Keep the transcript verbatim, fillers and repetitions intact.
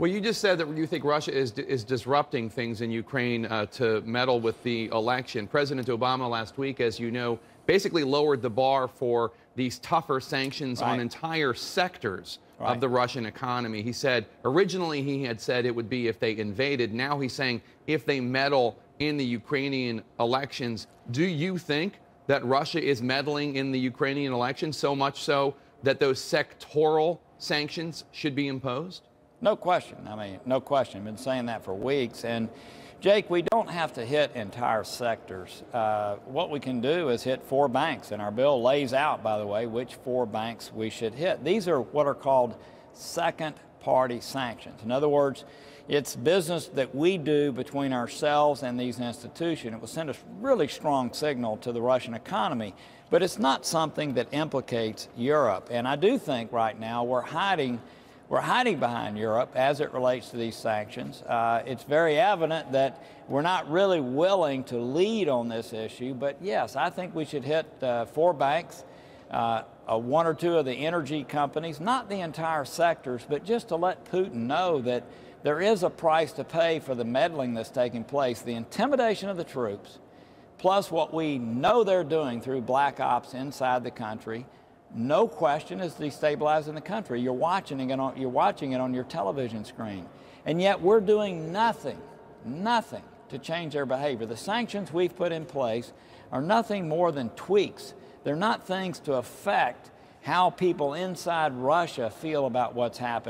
Well, you just said that you think Russia is is disrupting things in Ukraine uh, to meddle with the election. President Obama last week, as you know, basically lowered the bar for these tougher sanctions right. on entire sectors right. of the Russian economy. He said originally he had said it would be if they invaded. Now he's saying if they meddle in the Ukrainian elections. Do you think that Russia is meddling in the Ukrainian election so much so that those sectoral sanctions should be imposed? No question. I mean, no question. I've been saying that for weeks. And, Jake, we don't have to hit entire sectors. Uh, what we can do is hit four banks. And our bill lays out, by the way, which four banks we should hit. These are what are called second-party sanctions. In other words, it's business that we do between ourselves and these institutions. It will send a really strong signal to the Russian economy. But it's not something that implicates Europe. And I do think right now we're hiding We're hiding behind Europe as it relates to these sanctions. Uh, it's very evident that we're not really willing to lead on this issue. But yes, I think we should hit uh, four banks, uh, uh, one or two of the energy companies, not the entire sectors, but just to let Putin know that there is a price to pay for the meddling that's taking place, the intimidation of the troops, plus what we know they're doing through black ops inside the country. No question is destabilizing the country. You're watching it on, you're watching it on your television screen. And yet we're doing nothing, nothing to change their behavior. The sanctions we've put in place are nothing more than tweaks. They're not things to affect how people inside Russia feel about what's happening.